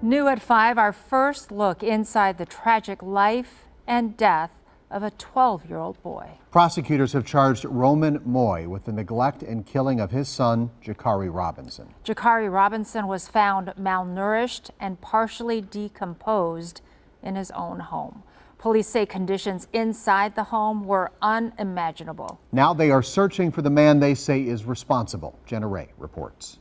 New at 5, our first look inside the tragic life and death of a 12-year-old boy. Prosecutors have charged Romuan Moye with the neglect and killing of his son, Jacarie Robinson. Jacarie Robinson was found malnourished and partially decomposed in his own home. Police say conditions inside the home were unimaginable. Now they are searching for the man they say is responsible. Jenna Ray reports.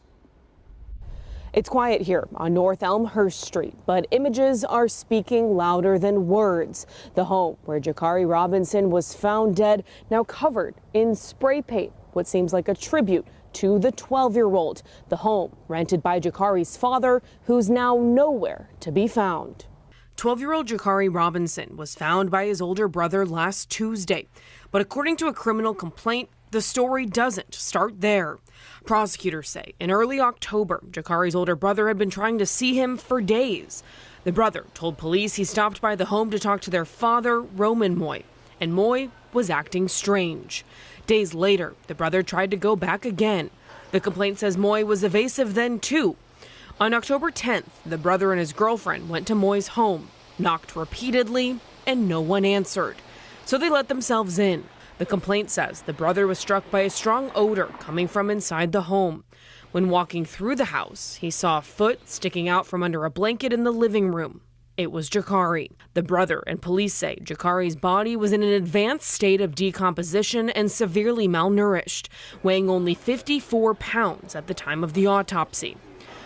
It's quiet here on North Elmhurst Street, but images are speaking louder than words. The home where Jacarie Robinson was found dead, now covered in spray paint, what seems like a tribute to the 12-year-old. The home rented by Jacarie's father, who's now nowhere to be found. 12-year-old Jacarie Robinson was found by his older brother last Tuesday, but according to a criminal complaint, the story doesn't start there. Prosecutors say in early October, Jacarie's older brother had been trying to see him for days. The brother told police he stopped by the home to talk to their father, Romuan Moye, and Moye was acting strange. Days later, the brother tried to go back again. The complaint says Moye was evasive then too. On October 10th, the brother and his girlfriend went to Moye's home, knocked repeatedly, and no one answered. So they let themselves in. The complaint says the brother was struck by a strong odor coming from inside the home. When walking through the house, he saw a foot sticking out from under a blanket in the living room. It was Jacarie. The brother and police say Jacarie's body was in an advanced state of decomposition and severely malnourished, weighing only 54 pounds at the time of the autopsy.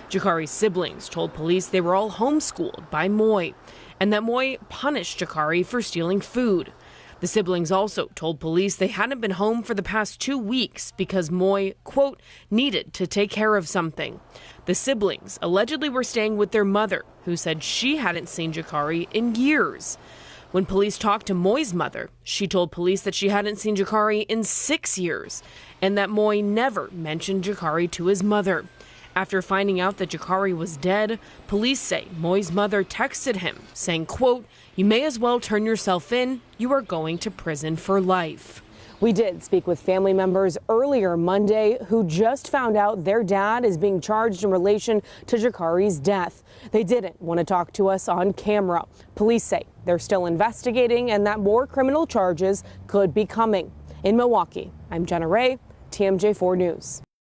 Jacarie's siblings told police they were all homeschooled by Moye, and that Moye punished Jacarie for stealing food. The siblings also told police they hadn't been home for the past 2 weeks because Moye, quote, needed to take care of something. The siblings allegedly were staying with their mother, who said she hadn't seen Jacarie in years. When police talked to Moye's mother, she told police that she hadn't seen Jacarie in 6 years and that Moye never mentioned Jacarie to his mother. After finding out that Jacarie was dead, police say Moye's mother texted him, saying, quote, "You may as well turn yourself in. You are going to prison for life." We did speak with family members earlier Monday who just found out their dad is being charged in relation to Jacarie's death. They didn't want to talk to us on camera. Police say they're still investigating and that more criminal charges could be coming. In Milwaukee, I'm Jenna Ray, TMJ4 News.